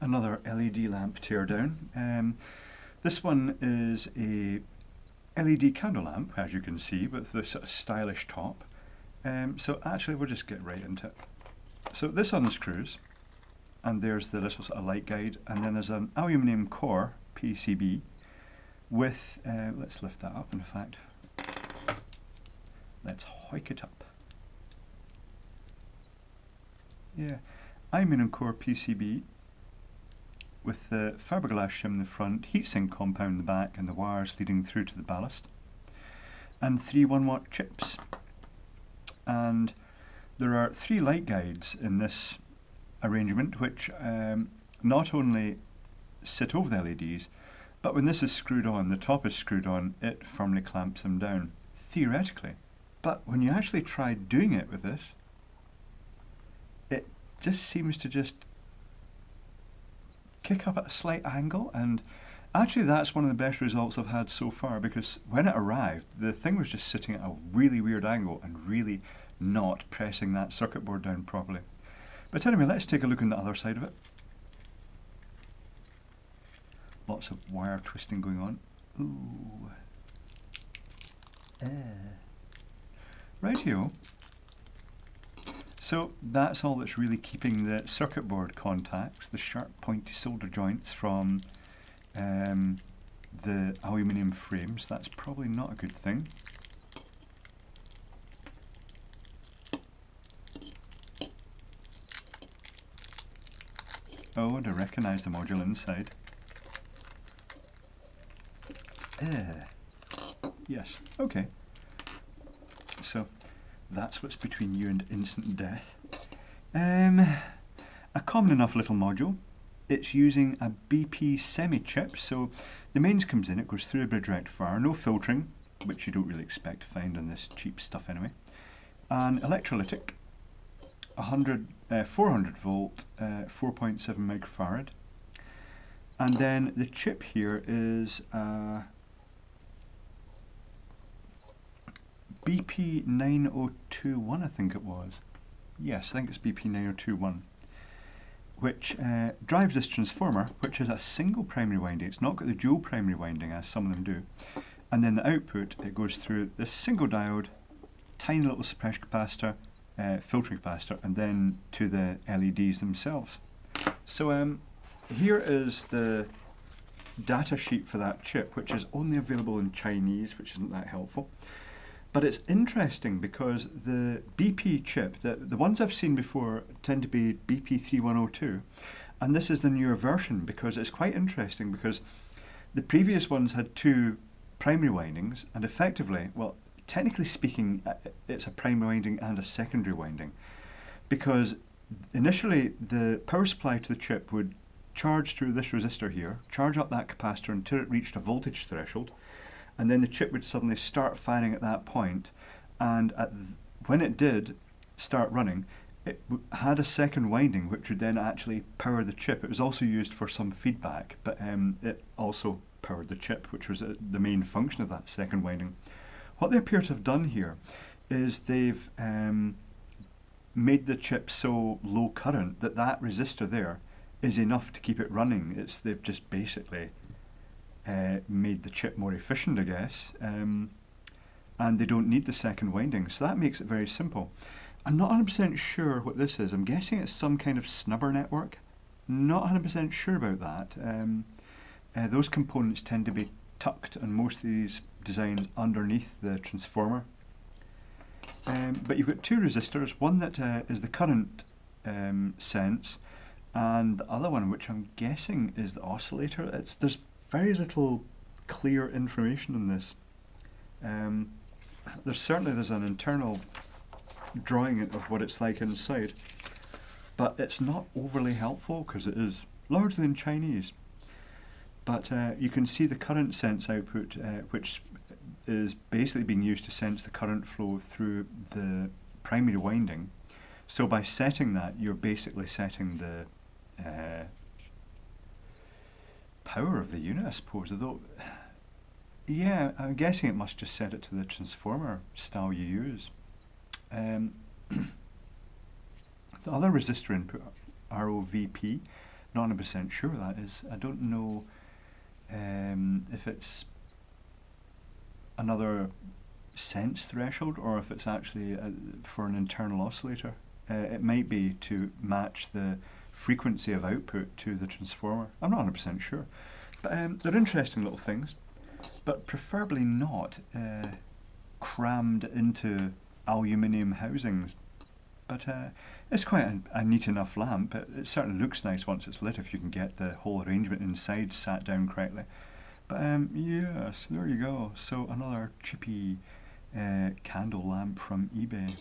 another LED lamp teardown. This one is a LED candle lamp, as you can see, with the sort of stylish top. So actually we'll just get right into it. So this unscrews, and there's the little sort of light guide, and then there's an aluminium core PCB with, let's lift that up, in fact, let's hoik it up. Yeah, aluminium core PCB with the fiberglass shim in the front, heatsink compound in the back, and the wires leading through to the ballast, and 3 1-watt chips. And there are 3 light guides in this arrangement, which not only sit over the LEDs, but when this is screwed on, the top is screwed on, it firmly clamps them down, theoretically. But when you actually try doing it with this, it just seems to just kick up at a slight angle, and actually that's one of the best results I've had so far, because when it arrived, the thing was just sitting at a really weird angle and really not pressing that circuit board down properly. But anyway, let's take a look on the other side of it. Lots of wire twisting going on. Ooh. Right-o. So that's all that's really keeping the circuit board contacts, the sharp pointy solder joints from the aluminium frames. That's probably not a good thing. Oh, and I recognise the module inside. Yes, okay. So that's what's between you and instant death. A common enough little module. It's using a BP Semi chip, so the mains comes in, it goes through a bridge rectifier, no filtering, which you don't really expect to find on this cheap stuff anyway. An electrolytic, 400 volt, 4.7 microfarad. And then the chip here is BP9021, I think it was. Yes, I think it's BP9021, which drives this transformer, which is a single primary winding. It's not got the dual primary winding as some of them do. And then the output, it goes through this single diode, tiny little suppression capacitor, filtering capacitor, and then to the LEDs themselves. So here is the data sheet for that chip, which is only available in Chinese, which isn't that helpful. But it's interesting because the BP chip, the ones I've seen before tend to be BP3102, and this is the newer version, because it's quite interesting because the previous ones had 2 primary windings, and effectively, well, technically speaking, it's a primary winding and a secondary winding, because initially the power supply to the chip would charge through this resistor here, charge up that capacitor until it reached a voltage threshold, and then the chip would suddenly start firing at that point, and when it did start running, it had a second winding which would then actually power the chip. It was also used for some feedback, but it also powered the chip, which was the main function of that second winding. What they appear to have done here is they've made the chip so low current that that resistor there is enough to keep it running. They've just basically made the chip more efficient, I guess, and they don't need the second winding, so that makes it very simple. I'm not 100% sure what this is. I'm guessing it's some kind of snubber network. Not 100% sure about that. Those components tend to be tucked on most of these designs underneath the transformer. But you've got 2 resistors, one that is the current sense, and the other one, which I'm guessing is the oscillator. There's very little clear information on this. There's an internal drawing of what it's like inside, but it's not overly helpful because it is largely in Chinese. But you can see the current sense output, which is basically being used to sense the current flow through the primary winding. So by setting that, you're basically setting the power of the unit, I suppose, although, yeah, I'm guessing it must just set it to the transformer style you use. The other resistor input, ROVP, Not 100% sure that is. I don't know if it's another sense threshold or if it's actually for an internal oscillator. It might be to match the frequency of output to the transformer. I'm not 100% sure. But they're interesting little things, but preferably not crammed into aluminium housings. But it's quite a neat enough lamp. It certainly looks nice once it's lit, if you can get the whole arrangement inside sat down correctly. But yes, there you go. So another cheapy candle lamp from eBay.